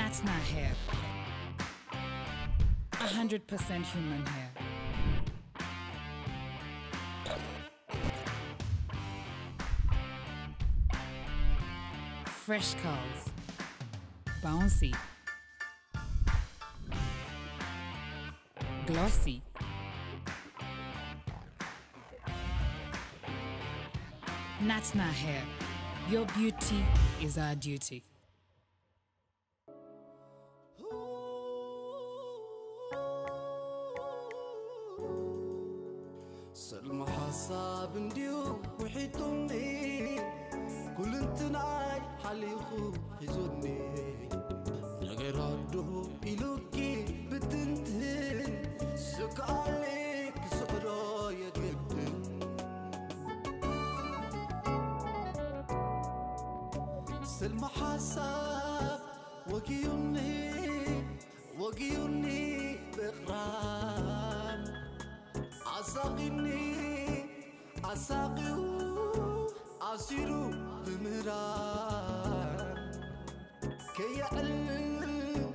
That's not hair. 100% human hair. Fresh curls. Bouncy. Glossy. Natna Hair. Your beauty is our duty. سلمى حصاب نديو وحيطوني كل انتناي حالي خو حيزوني نغير عدو إلوكي بتنتهن سك عليك سقرا يجدن سلمى حصاب وقيوني بإغرام عصاقيني عصاقيو عصيرو بمران كي يعلم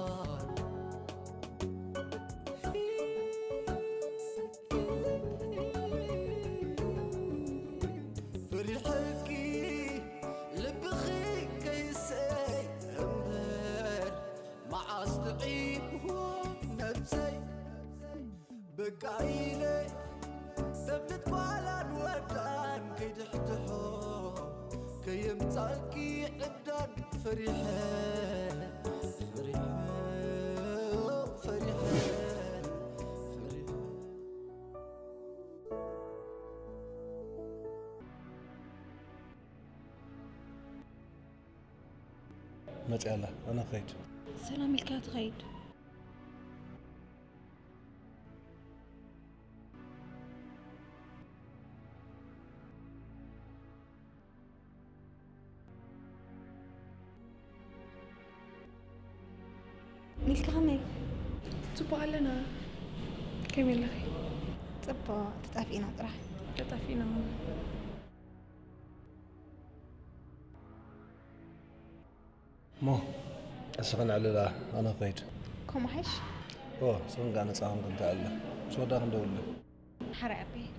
بقايلي دبلت بالان ودان كي تحتحو كي يمتالكي عبدان فرحان ما تعالى أنا خيد سلامك لا تخيد نلقاني تبقى لنا كمل لخي تبقى تتعفينا طرح تتعفينا مو أسغن على الله أنا غيد كم حش؟ أوه سغن قانا ساهم قمت على الله شو داخل دولة حرق بيك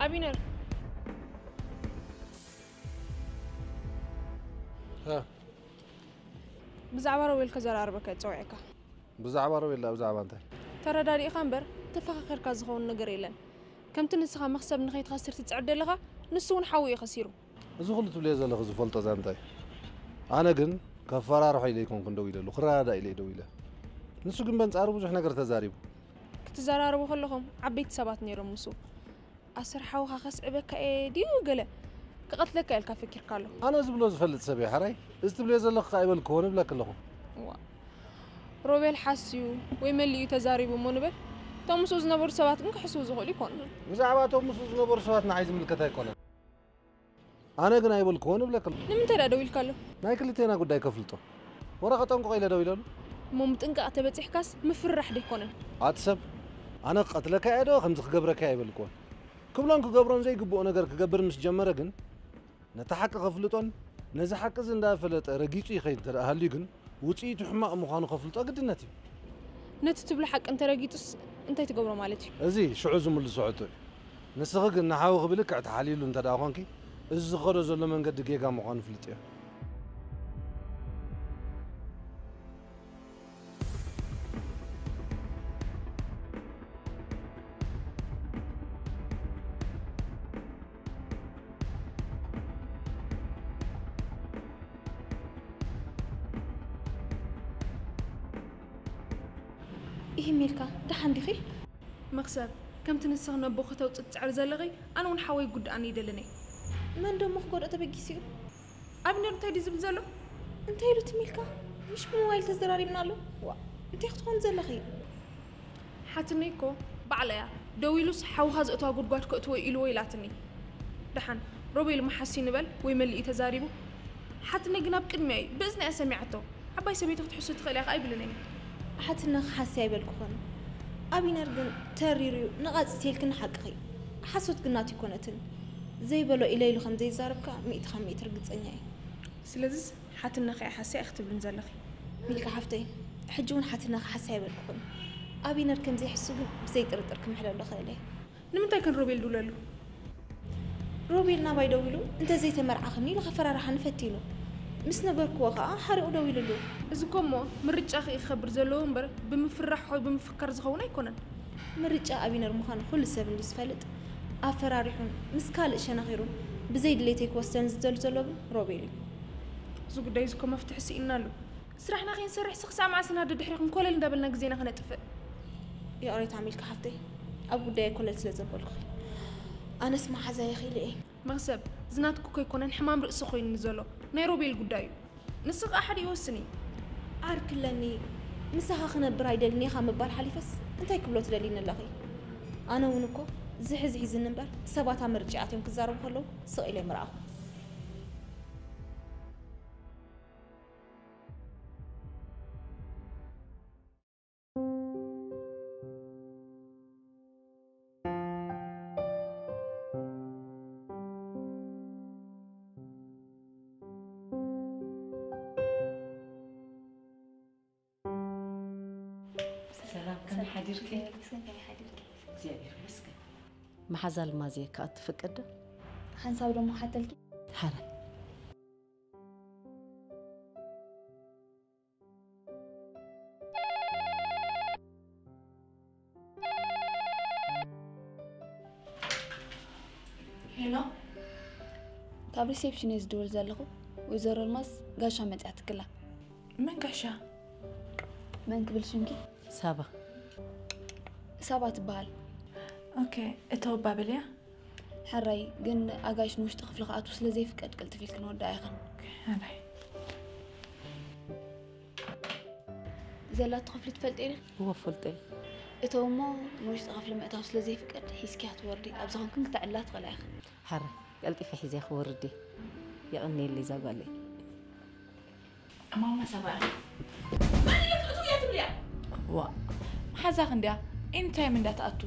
أبينر ها بزعبة رويل كزار عربك توعيك بزعبة رويل لا بزعبة أنت ترى داري خنبر تفخر كازغون نجريلن كم تنسخة مخسب نخيط خسر تتعدى لغة نسون حوي خسيرو زغلت ولا زال غزو فلتة زانتي أنا جن كفرار روح إليكم كندويلة الأخرى دا إلي دويلة نسو جن بنت عربو إحنا قرت زاريبو كتزار عربو خلهم عبيت سبات نيرم نسو أسرحوا خاص عبك أيدي وقله قتلك الك فكر قالوا أنا زبلوز فلت سبي حري استبليز الله قائم الكون بلا كلهم روبيل حسيو ويملي تزاريب ومنبر تمسوز نبر سوات ممكن حسوز غولي كون مزعبات تمسوز نبر سوات نعايز من الكتاي كون أنا قنايب الكون بلا كلهم نم ترى دويل كله ما يكلتي أنا قداي كفلته ورقتهم قايلة دويلون ممتن قتبت إحكاس مفرح دي كون عتسب أنا قتلك أيدو خمس قبرك أيب الكون كبلان كجبران زي جبوا أنا جرك جبر مش جمرة جن نتحقق غفلتون نزحك إذا دافلت رجيتي خير ترى أهليجن وتجي تحمق مخانو غفلتو أقد النتي نتتبل حق أنت رجيتوس أنت تجبروا مالتي أزي شو عزم اللي صعدوا نسخج النحاو قبلك عتحليل أنت داعانكي الزغر زل من قد جيجا مخان فلتيه إيه ميركا ده عندي خير مقصد كم تنسرنا بوخته وتتعر زلغي أنا ونحاول جد أني دلني من دم مخبر أتبجسيو أبني نتايد زبزلو نتايلو تملكه مش بمويل تزراري منالو نتاي خطون زلغي حتنيكو بعليا دويلوس حوهز أتواجد قات كأتوا إلو يلاتني دحن ربي المحسين بل ويملي تزاريبه حتني جناب كدمي بإذن أسمعته عباي سميته تحس تخلي أخ أيبلني حتنا خسائب الكون أبي نرجع تريريو نقاط تلكن حقي حسوت قناتي كونتن زي بلو إلي لخم زي زاربك ميت خم ميت رقص أنياي سلزز حتنا خي حسائب أختب نزلخي ملك حفتي حجون حتنا خسائب الكون أبي نركم زي حسوب زي تركم حلو الله خليه نمتى كان روبيل دولالو روبيل نباي دويلو أنت زي تمر عقني لخفرة راح نفتيله مسنا بركوها حرق دويلو له إذا كموا مرتج أخي يخبر زلهم بر بمفرح أو بمفكر زخونه يكونن مرتج أبي نر مخان كل سبب لسفلت أفرار يحون مسكال شنا غيره بزيد اللي تكوستن زلزلوا روبيل زوج دايز كم أفتح سئنا له سرحنا غين سرح سخسام عسنا ضد حرقم كل اللي دبلنا جزينا خنا تفق يا أريت عميل كحفتي أبو داي كل سلسلة بالخي أنا اسمع حزاي خيلي إيه مغسب زناتكو كيكونن حمام رأس خوي نزلو نيروبي القدايو نسق أحد يوسني عارك لاني مسها خنا برايدل نيخا مبال حليفس انتي كبلو تدلينا اللغي أنا ونكو زحزحي زنبال سباتها مرجعات يوم كزارو خلو سق إلي مراخو محزال مازي كات فكرة. هنساوي لهم حتى الكي. حرام. هلا. تابري سيبشنيز دور زلقو ويزور الماس قاشة متعت كلها. من قاشة؟ من قبل شنكي؟ سابا. سابا تبال. اوكي اتو بابليا حراي جن اجاش نوش تخف لغات وصل زي فكت قلت فيك نود دايخن حراي زلا تخف لتفلطيني هو فلطي اتو مو نوش تخف لما اتاوس لزي فكت حيسكات وردي ابزخن كنت علات غلاخ حراي قلت في حزي خوردي يغني اللي زبالي ماما سبع ما ليتو يا تبليا وا حزاخن دا انت من دا تاتو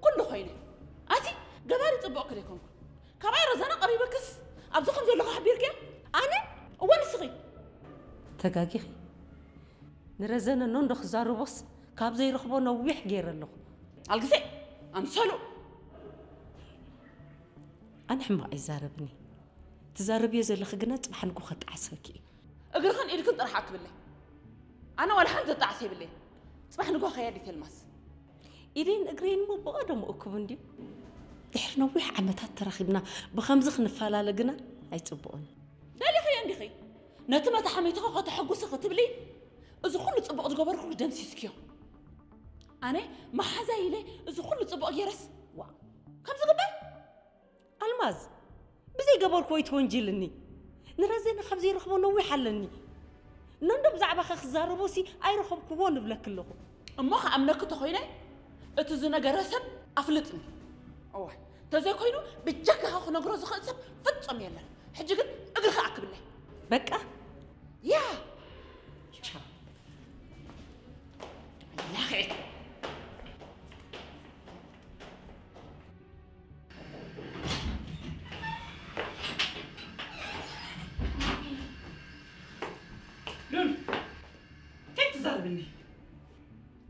كله خيني جباري طبق لكم كبار زنا قريبة كس أبزخم زي لغة حبيرك أنا وين صغي تجاكي نرزنا نندخ زارو بس كاب زي رخبو نويح غير له ألقسي أنسلو أنا حما أزاربني تزارب يزل الخجنات بحنكو خد عساكي أقرخن إلي كنت رحعت بالله أنا ولا حد تعسي بالله تبحنكو خيالي تلمس إلين أقرين مو بقدم أكوندي إحنا ويح عمتات تراخبنا بخمزخ نفعلها لقنا هيتبقون لا لي خي عندي خي نتما تحميتها قد حقو سقط بلي إذا خلو تبقى تقبر كل دمسيسكيا أنا ما حزاي لي إذا خلو تبقى يرس وا خمس قبل الماز بزي قبر كويت ونجيلني نرزينا خمزي رخبونا ويحلني نندم زعبا خزار بوسي أي رخب كوون بلاك اللغو أما خا أمناك تخوينا أتزنا جرسب أفلتني أوه تزاي كوينو بتجاك هاخو نقرز خلصب فتقم يلا حجي قد أقرخ أكبله بكا يا شو يا أخي لول كيف تزار مني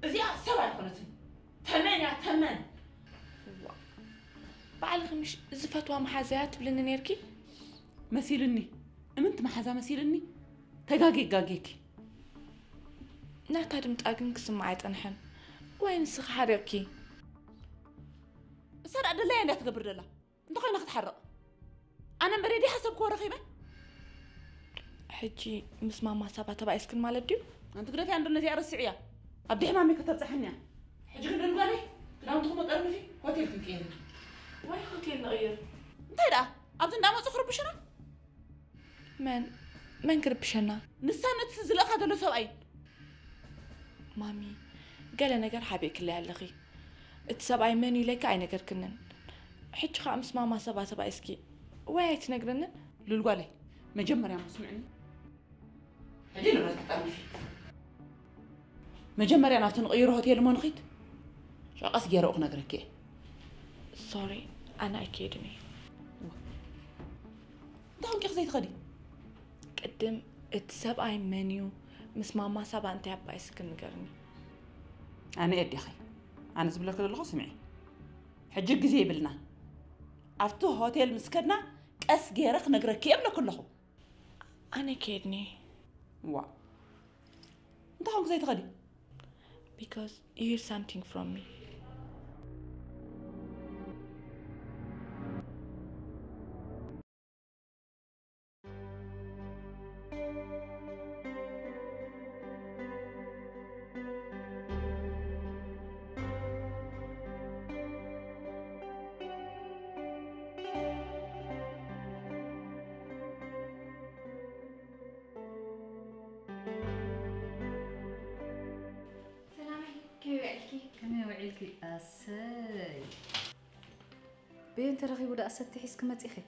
إذا سبع كنتي ثمانية توا محازات بلن نيركي مسيلني امنت محازا مسيلني تغاغي غاغيكي ناتادم تاغنك سمعت انحن وين سخ حرقكي سرع دلي انت تغبر دلا انت خاينه تتحرق انا مريدي حسبك ورخيبه حجي مس ماما سبا تبع اسكن مالك دي انت غرفي عندنا زي ارسعيه ابدي حمامي كتبصحني حجي غندن بالي كلام تخبط ارنفي هوتيل تنكين واي هوتيل نغير انت دا ابد ندام صخر بشنا من كربشنا نسانت سزلقه دلو سبعين مامي قال نجر حبيك الله لغي اتسبعي مني لك عينك كركنن حج خامس ماما سبا سبا اسكي واي تنقرن للغالي مجمريا مسمعني هجينا راك تعرفي مجمريا نعرف نغير هوتيل ما نخيت شقص غير اخ نغرك سوري انا اكيدني دونك كيف زيت غادي قدم اتسبعي منيو مس ماما سبا انت ابا اسكن نغرني انا ادي خي انا زبلك للغو سمعي حجي غزي بلنا عفتو هوتيل مسكنا قس غيرك نغرك يبل كلهم انا كيدني وا دونك زيت غادي because you hear something from me بنت رغي ودا أساتي حس كم تأخذ؟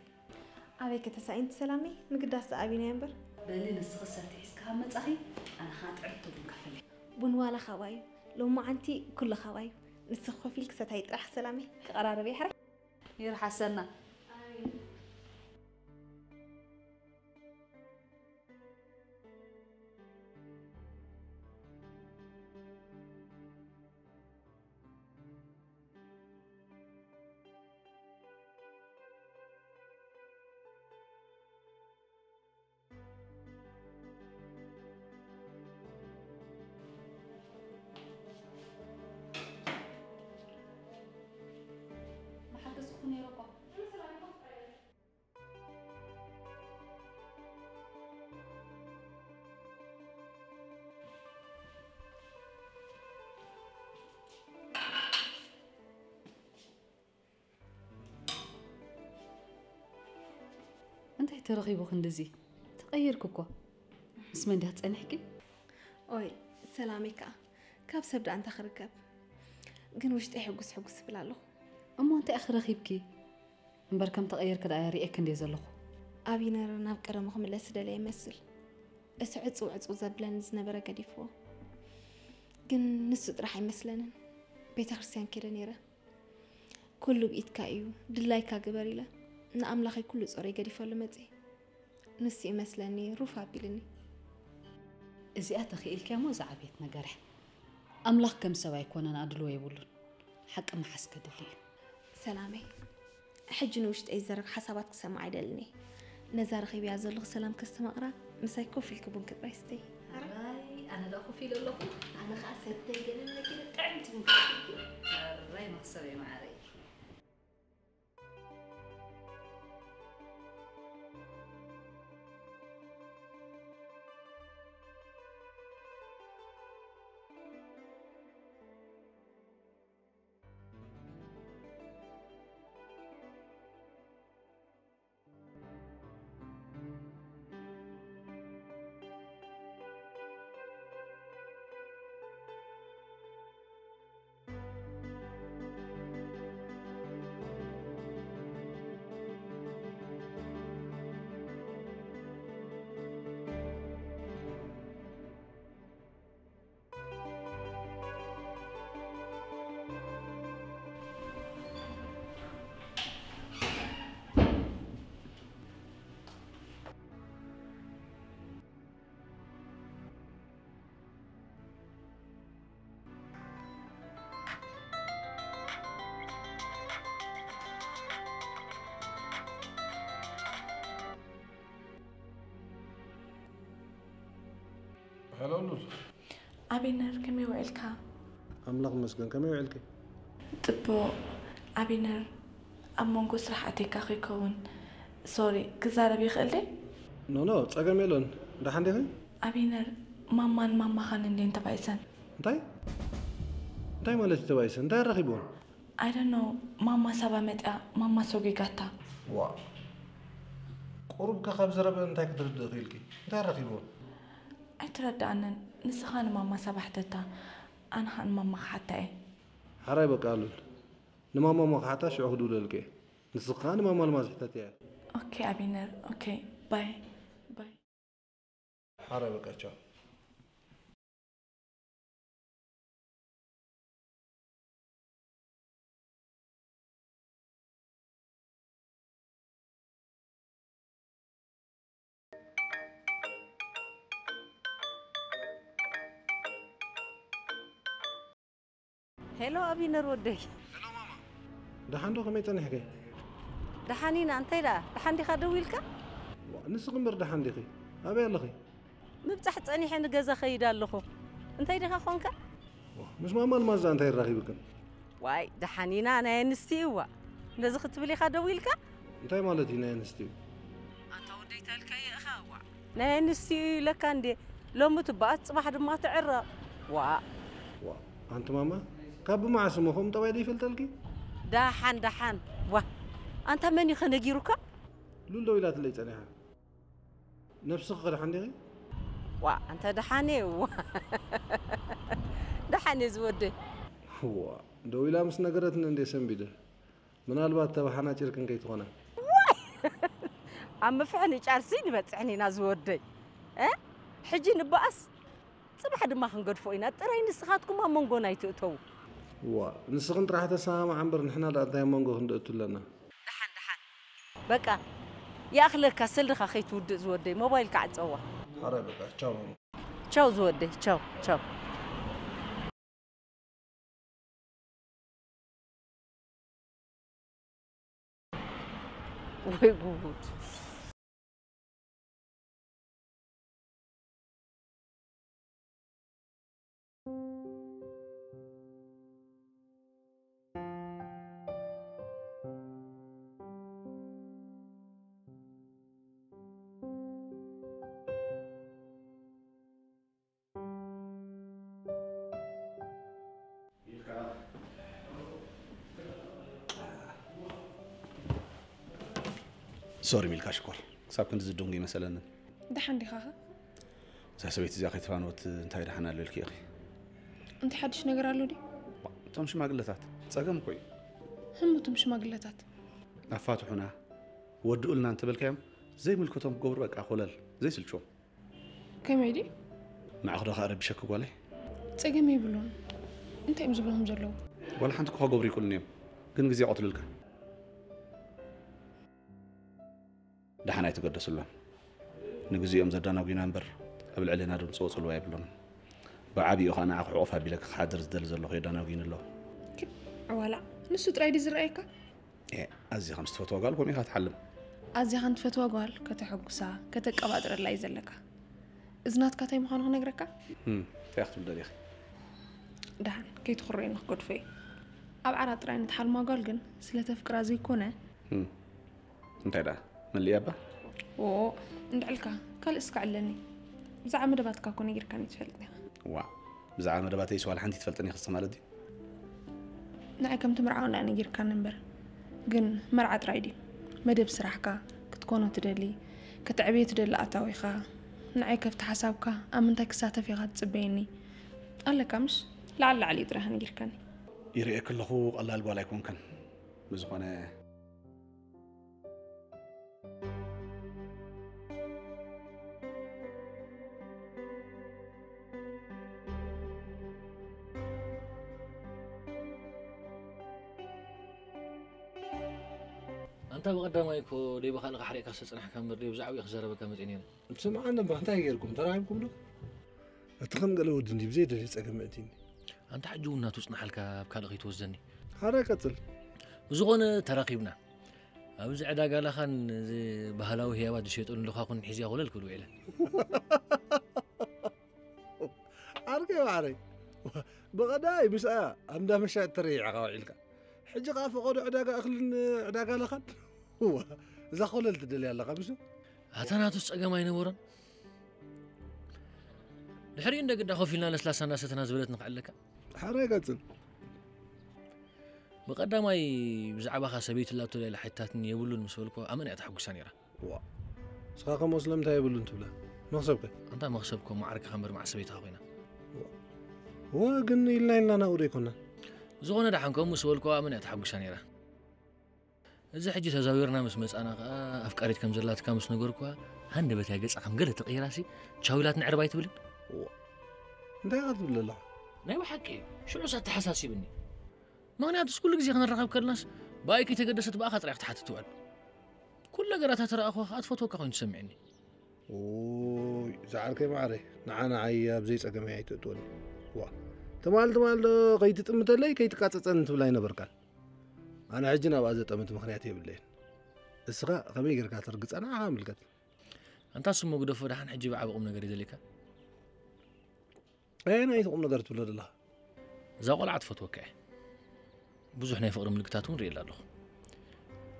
أبيك تساعين تسلمي مقدار سأبي نمبر؟ بالليل الصغساتي حس كم تأخذ؟ أنا هاتعرضه بالكفلة. بنوالا خواي لو ما عندي كل خواي نسخو فيك ستعيد رح سلامي قرار بيحرك يرح حسنا. انتي ترغيبو خندزي تغيرك كو اسمع انت تصنحكي اوي سلاميكا كاب سبدا انت خركب كن واش تحقس حقس بلالو اما انت اخر رغيبكي امبركم تغير كدا ريئك اندي زلخو ابي نرنا بقرم خملس دلا يمسل اسعصو عصو زبلن زنبره قديفو كن نس طرح يمسلن بيت كريستيان كده نيره كله بيتكايو دلايكا غبريلا نأملاخي كل صوري قريفة لمتي نسي مثلني رفع بلني إذا أتخي الكامو زعبيتنا قرح أملاخ كم سوا يكون أنا أدلو يبولون حق ما حسك دليل سلامي حج نوشت أي زرق حساباتك سمعي دلني نزارخي بيعزلغ سلام كستمقرا مسايكو في الكبون كبريستي هراي أنا لا أخوفي للأخو أنا خاسدتي قلنا كده قعمت من كده هراي مخصوي معاري هلا نور. أبي نر كم يوعلك؟ أملاق مسجن كم يوعلك؟ تبو أبي نر أمون قصر حاتيك أخي كون سوري كزارة بيخلي؟ نو نو تأجر ميلون ده عندك؟ أبي نر ماما خانين لين تبايسن. تاي؟ تاي مالك تبايسن تاي رخيبون؟ I don't know ماما سبامت ماما سوقي قطع. وا. قربك خبزة بين تاي كتر دخيلك تاي رخيبون. أتردد أن نسخان ماما سبحتها أنا عن ماما حتى. هرايبك قالوا نماما ما حتى شو عهدوا لك نسخان ماما المازحتها. أوكي أبي نر أوكي باي باي. هرايبك أشوف. هلو أبي نرودي. هلو ماما. ده حندو خميت أنا حكي. ده حنينا أنتي لا. ده حندي خدويلك؟ نسق مر ده حندي خي. أبي الله خي. مبتحت أني حين جزا خي ده اللخو. أنتي ده خونك؟ مش ماما المازة أنتي الرغيبكن. واي ده حنينا أنا نستيوا. نزقت بلي خدويلك؟ أنتي مالتي أنا نستيوا. أنت وديت لك يا خاوة. أنا نستيوا لك عندي. لو متبات ما حد ما تعرى. وا. وا. أنت ماما؟ كاب مع سموهم توادي في التلقي دحان وا أنت من يخنجيروك لولا ولاد اللي تناها نفس غير حندي وا أنت دحاني وا دحاني زودي وا دويلا مس نقرت نندي سنبيده من البات تبعنا تركن كيتونا واي عم فعني عارسين بتعني نازودي حجي نبأس صباح دما خنقد فوقنا ترى نسخاتكم هم منقون يتقتو وا نسخن راح تسامع عمبر نحنا لا دايما نقول لنا دحان بقى يا اخلر كسل رخ اخي تود زودي موبايلك عصوا حرا بقى تشاو زودي تشاو وي غوت سوري ملكا شكر صعب كنت زدوني مثلا ده حندي خاخه زي سويت زي اخي تفانوت انت هيدا حنا للك يا اخي انت حدش نقرا له دي تمشي ما قلتات تصقم كوي هم تمشي ما قلتات افاتحنا ودقوا لنا انت بالكام زي ملكتهم قبر بقى خلل زي سلشوم كم هيدي مع اخرها قرب شكوا عليه تصقم يبلون انت امز بلهم زلو ولا حنت كو قبر يكون نيم كن غزي عطل لك دحنا يتقدس الله نجزيهم زدنا وجنبر قبل علينا نصوص الله يبلون بعبي أخانا عقوفها بلك حاضر زدل الله خيدنا وجين الله كيف ولا نسوا ترايد زرائك إيه أزي خمس فتوى قال ومي هتحلم أزي خمس فتوى قال كتحق ساعة كتقبض الله يزلك إذنات كتاي مخان هنجرك تأخذ الدليل دحن كي تخرين نقد فيه أبعنا تراين تحل ما قال جن سلته فكرة زي كونه أنت ده من اليابا؟ أوه ندعلك قال اسكع لني بزعم رباتك كوني غير كان يتفلتني وا بزعم رباتي يسوال حنتي تفلتني خصها مالدي نعي كم تمرعونا أنا غير كان نمبر قن مرعة رايدي مدب سرحك كتكونو تدلي كتعبي تدل أتاويخا نعي كفت حسابك أمنتك ساتفي غاد تبيني قال لك مش لعل علي درهن غير كان يريك الله خوق الله البالا يكون كان بزغنا أنت بقداميكو لي بخانق حريك أساسا حكم لي بزعوي خزرة بكم تنين. سمعنا بحتاجيركم ترى عيبكم له. أتخنق لو ودني بزيد اللي تسأجمعتيني. أنت حجونا تصنع لك بكالغي توزني. حركة بزغون تراقبنا. أبز عدا قال خان زي بهلاوي هي واد الشيطان اللي خاقون حزيا غلل كل وعلا. كيوعري بغداي مساء امدا مشى تريع قاعيلك حجي قاف قود عداقه اخل عداقه لخد هو اذا خللت دلي الله قبسو اتناتو صقما ينورن الحري عندك دا خوفينا لسلاسا ناستنا زبلت نقعلك حريقتن بقدماي بزعبا خسبيت الله تولي لحيتاتني يبلون مسولكو امن يتحقسا نيره وا سخاكم مسلم تا يبلون تبلا مخسبك انت مخسبكم معرك خمر مع سبيت اخوينا هو كن يلنا لنا اوريكونا زغنا دحنكم مسولكو امن يتحقسا نيره اذا حجي تزاويرنا مس مصانا افكاريت كم زلات كامس نغركو هند بتا غصا كم قلت قيراسي تشاولات نعرباي تبلن انتي غتبل الله ناي بحكي شنو صات حساسيبني مغنياتس كل غزي خنرخب كلناس بايكي تقدست باخا طريق تحت توعد كل غراتها ترى اخو اتفوتوك اخو تسمعني اوي زعلكي معري نعانا عياب زي صقمي عيتتوني وا تمال قيتطمتلي كيتقاتصن تبلاي نبركال انا حجنا باز طمت مغنياتي بالليل اسقا خمي غيركا ترقصنا عاملكت انت سمو غدفو دحن حجي بعبقم نغري ذلك أين أيتقوم نقدرت ولا لا؟ زاقل عطفت وكع. بزحنا فقر من الكتاتون ريال له.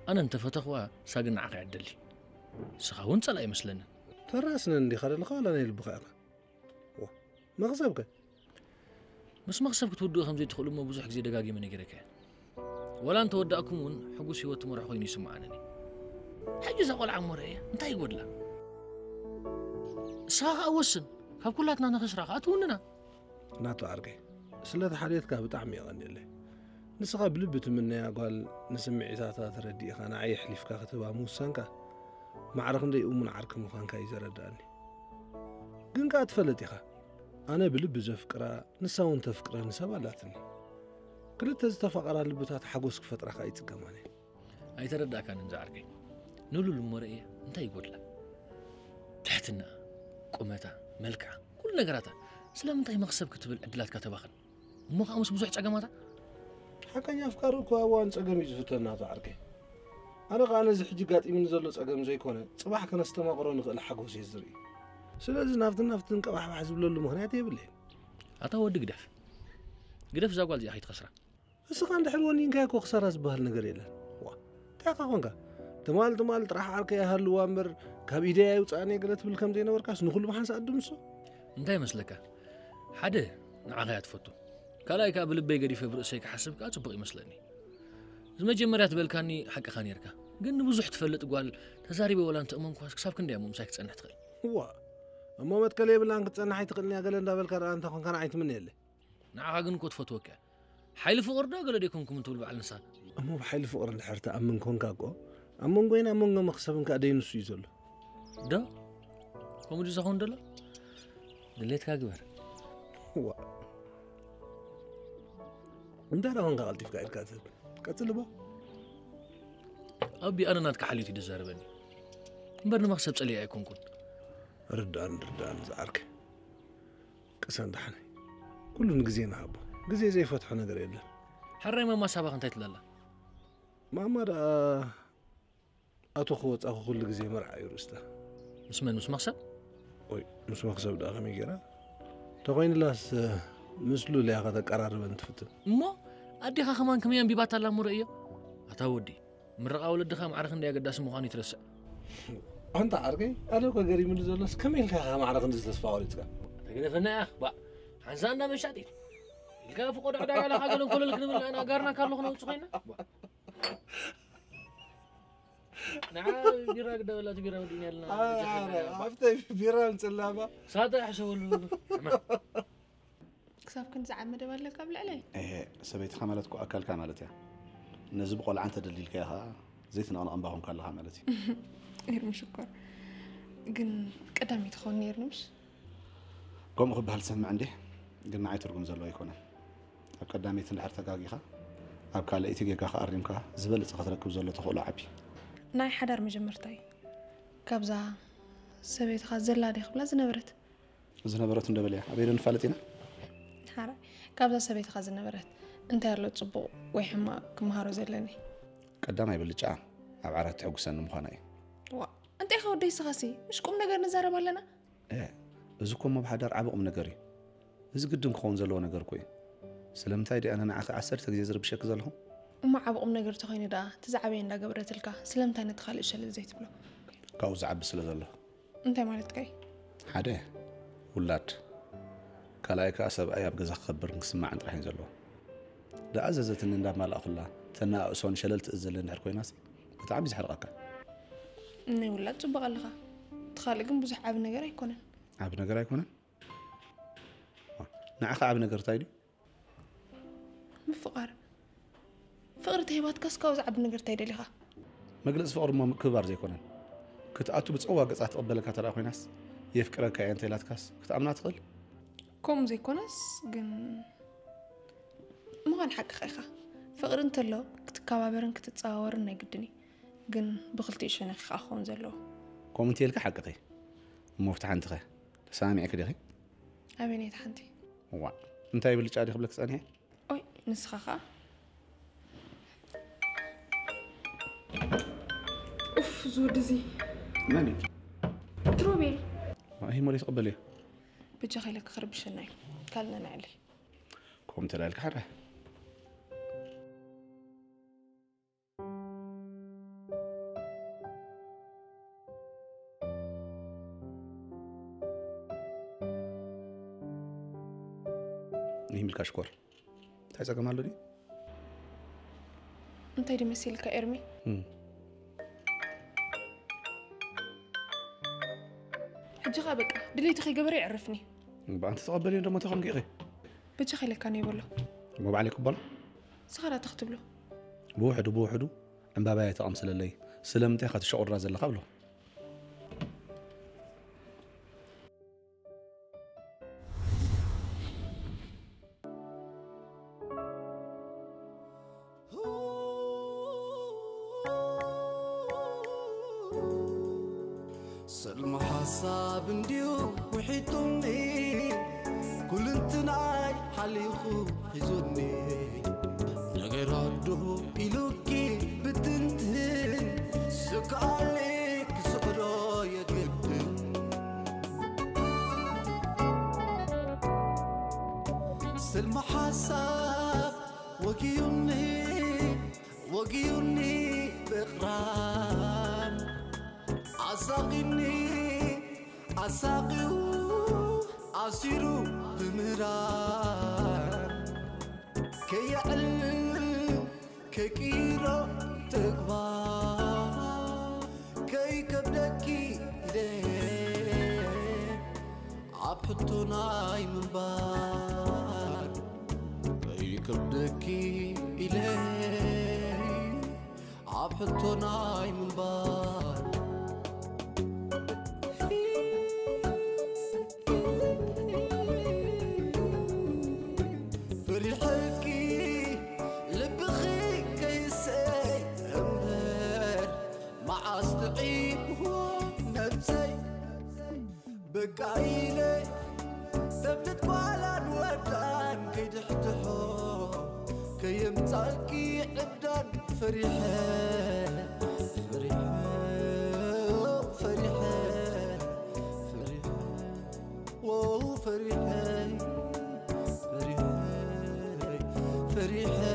أنا أنت فتخوا ساقن عقع الدلي. سخون سلاي مثلنا. تراسنا اللي خلال خال أنا البخارة. مغصبك. بس مغصبك تودو خمزي تدخل أمه بزحك زي دقاقي من يجرك. ولا أنت ودأكمون حقوسي وتمر حقيني سمعناني. حاجة زاقل عمرية أنت يقول لا. ساق أوسن. كاب كلاتنا نخسر خاتوننا. ناتو عرقي سلات حديثك بطعم يغني لي نسخه بلبت مني قال نسمع اذا تردي انا عي حليفك كتبا موسانك معرق ندي امن عرق مخانك يزرداني كن كاتفلتيخه انا بلب زفقرا نساون تفقرا نسبالاتني كلت زتفقرا لبتات حقوسك فطرا خايت كماني اي ترداك كان نزعرقي نولو المرئيه انت يقول لك تحتنا قمتا ملكع كل نقراته سلام انت مخسب كتب العدلات كتباخن مو خامس بزح صقماته حكاني افكارك وان صقم يزفتنا تعركي انا قال زي حجي قاطي من زلو صقم زي كونه صباح كان استمقرو نقل حقوس يزري سلاذ نافتن قبح بحز بللو مخنيات يبلي اتا ود قدف قدف زاقال زي حيت خسره بس كان دحلوني كايكو خساره زبال نغير يلا تاكا كونكا تمال طرح عركي اهل وامر كاب ايديا يوصاني قلت بالكم زين وركاس نخلو محنس ادمسو انت يمسلك حد نعاغيات فوتو كلاي كاب لبي غدي في برسيك حسبك اصبق يمسلني زمجمرات بالكاني حق خانيركا كن بزح تفلط قال تزاريبه ولا انت امم كواس حسابك انديا مو مساك تصنح تقل هو اما ما تكلي بالان تصنح يتقلني قال اندا بالكار انت كون كان عيت من يله نعاغا كن كو تفوتوك حيل فقر دا قال ديكمكم تقول بعل نسا امو بحيل فقر الحرت امن كون كاكو امون غينا امون مخسبن كادي نسو يزل دا كومودي زاخون دلا دليت كاغبر هو اندار هون قال تفكا الكاتب كاتلبو ابي انا ناتك حليتي دزاربني امبرنا مخسب صلي ايكون كون ردان زعرك قسان دحني كلن غزينا ابو غزي زي فتح نغير يلا حري ما سابق انت تلالا ما مره أتوخوت أخول لك زي مرعى يورستا مسمن مس مخسب؟ وي مس مخسب دا غمي كيرا تاقوين لاس مسلو لي هذا قرار بنت فتن مو أديخا خمان كميان بيبات الله مرئية أتاودي مرقا ولدخا معرخ ندي أقداس مخان يترسع أنت عرقي أنا كو قريب من زلس كميل كاخا معرخ نزلس فاوريتكا تقدر فنا يا أخ بقى حنسان دا مشاتي الكا فقود عداي على حاجة لنقول لك نمل أنا قارنا كارلوخنا وتسخينا نعم بيراك دا ولا تبيرا وديني لنا عرفتي بيرا مسلابه صادق حشول كساب كنت زعمد ولا قبل علي ايه سبيت خمالتكو اكلكا مالتها نزبقوا لعنت دليلك ياها زيتنا انا انباهم كلها مالتي غير مشكور كن قدامي تخون نير نمس قوم خب هالسمع عندي كن معي ترقم زلو يكون قدامي تنحر تقاقيخه ابكا لقيتي كيكا خاريمكا زبلت خطرك زلو تخول عبي ناي حدر مجمرتاي كابزا سبيت خازلا دي خبلا زنبرت ندبليا ابيدن فالتينا حرا كابزا سبيت خازنبرت انت يالو تصبو وي حما كمهارو زلني قدام يبلچا اب عرات حقسن مخاناي وا انت خودي سخاسي مش قوم نغير نزاربالنا ازكم مبحدر عبقم نغري زقدم خون زلوا نجار كوي سلام تايدي أنا نعك عسر تجزر بشك زلهم وما عب أم نجار تخيني دا تزعبين دا قبرة تلك سلام تاني تخلي شل الزيت بلو كاوز عب سلا زله أنت مالت كاي حدا ولات كلايك أسب أياب جزخ خبرنك سمع عند رحين زلوا دا أززت إن دا مال أخلا تنا أسون شللت الزل نحر كوي ناس بتعبز حرقك إني ولات تبغلها تخلقن بزح عب نجار يكونن عب نجار يكونن نعخ عب نجار تايدي مفقر فقرت هيبات كسكاو زعب نجرتي دليها مجلس فقر ما كبار زي كونن كنت أتو بتصوا قصعت قبلك ترى أخوي ناس يفكرك أنت لا تكاس كنت أمنا تقل كم زي كونس جن ما هنحق خيخة فقر أنت لو كنت كوابرن كنت تصور إني قدني جن بخلتي شنو أخون زلوا كم أنت لك حقتي مفتح أنت خي سامعك دخي أبيني تحنتي وع أنت يبلش عادي قبلك سأني أوي نسخة أوف زودزي ماني تروبيل ما هي مالي تقبلي بجي خيلك خرب شناي كلنا نعلي كوم تلاقي لك حرة هي ملك أشكر تعيسا كمان لدي انت يدي مسيلك إرمي بجخ أبكى دليت خي جبري عرفني. أنت تقبلين لما تخم قيري. بجخ اللي كان يقول له. ما بعلي قبل. صخرة تختب له. بوحدو بوحدو عم باباية أمسل اللي سلم تاخد الشعور رازل اللي قبله. فريحة